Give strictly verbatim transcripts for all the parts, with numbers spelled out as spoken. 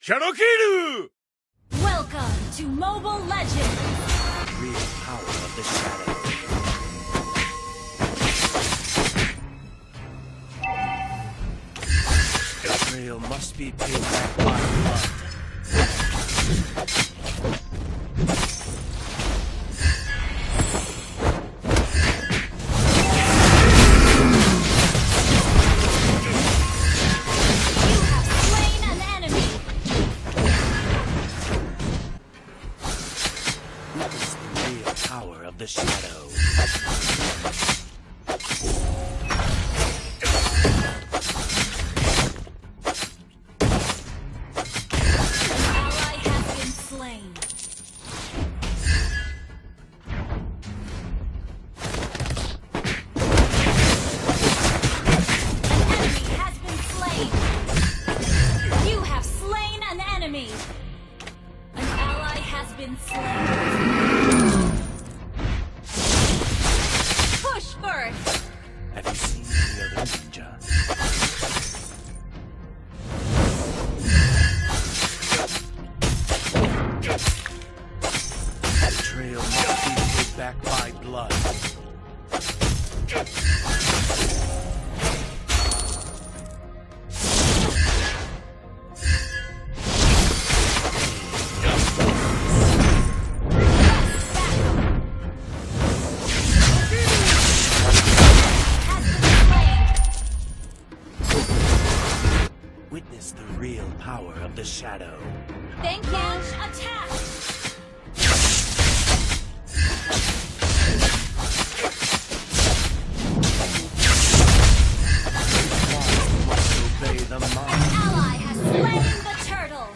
Chalakiru! Welcome to Mobile Legend! The real power of the shadow. Gabriel must be paid back by blood. What is the real power of the shadow? Ally has been slain. An enemy has been slain. You have slain an enemy. An ally has been slain. Betrayal must be paid back by blood. Witness the real power of the shadow. Thank you. Attack! An ally has slain the turtle!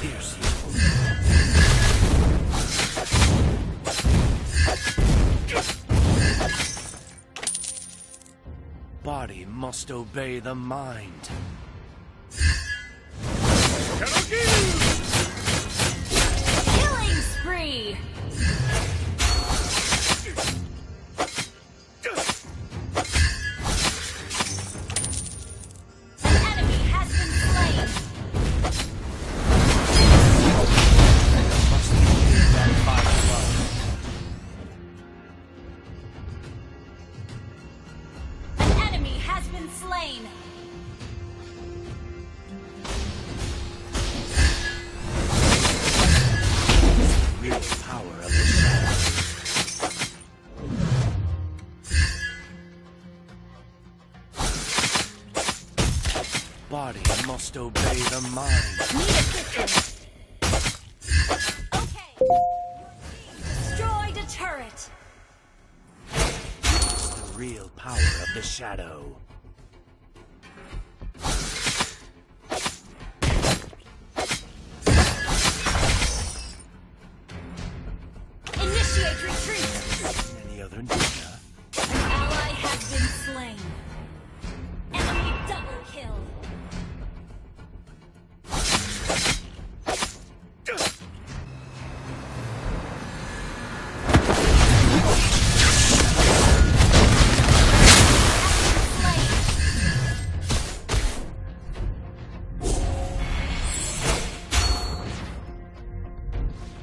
Here's you. Body must obey the mind. Killing spree! Slain. Real power of the shadow. Body must obey the mind. Need assistance. Okay. Your team destroyed a turret. It's the real power of the shadow. Any other ninja? An ally has been slain. Enemy double kill.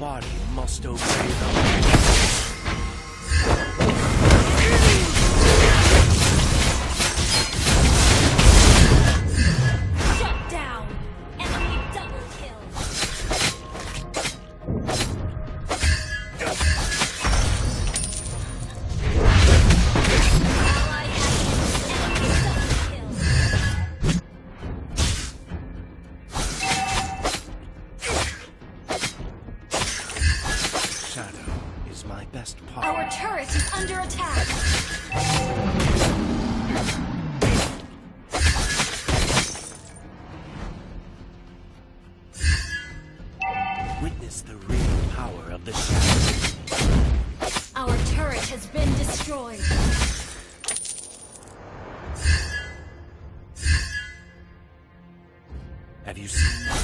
Body must obey the my best part. Our turret is under attack. Witness the real power of the shadow. Our turret has been destroyed. Have you seen the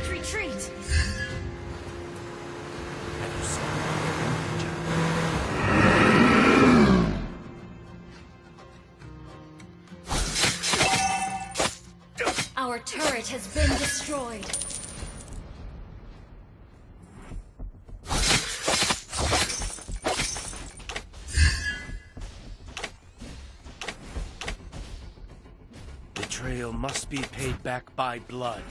Can't retreat. Our turret has been destroyed. Betrayal must be paid back by blood.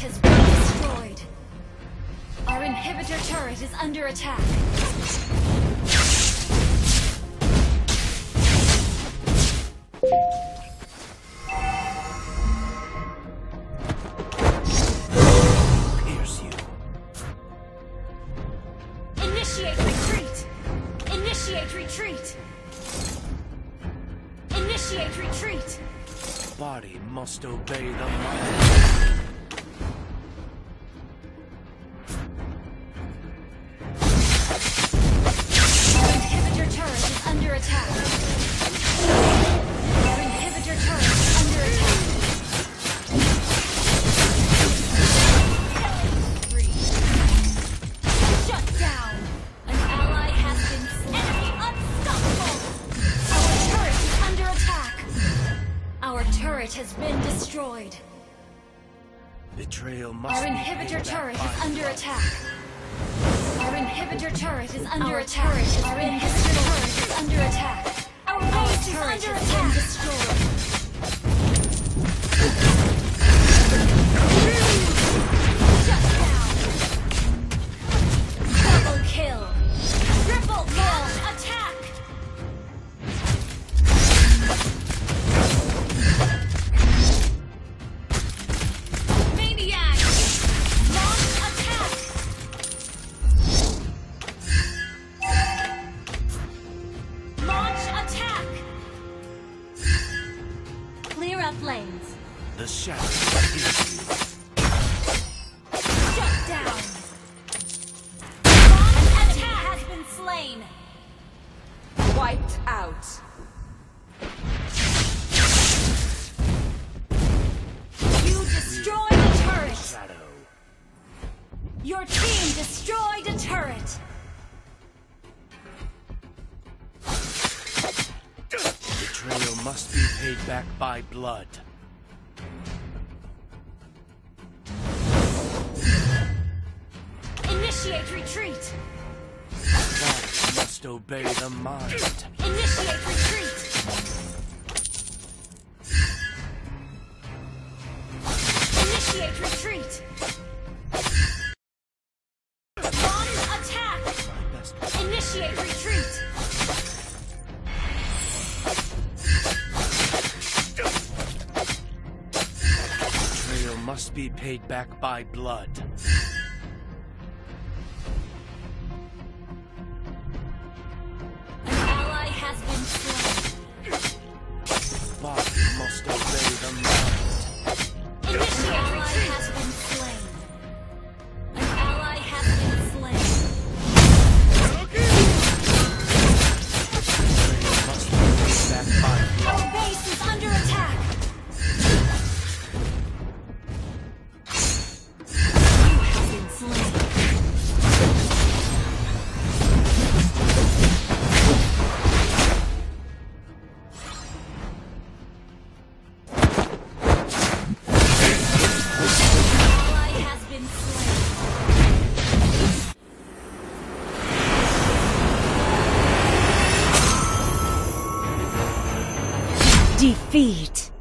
Has been destroyed. Our inhibitor turret is under attack. Pierce you. Initiate retreat. Initiate retreat. Initiate retreat. The body must obey the mind. Has been destroyed. Betrayal must. Our inhibitor turret is under attack. Our inhibitor turret is under attack. Our inhibitor turret is under attack. Our base is under attack. Destroyed. Double kill. Triple kill. Attack. The shadow is you. Shut down. An enemy has been slain. Wiped out. You destroyed a turret. Shadow. Your team destroyed a turret. Betrayal must be paid back by blood. Initiate retreat. That must obey the mind. Initiate retreat. Initiate retreat. Bombs attack. Initiate retreat. Betrayal must be paid back by blood. Defeat.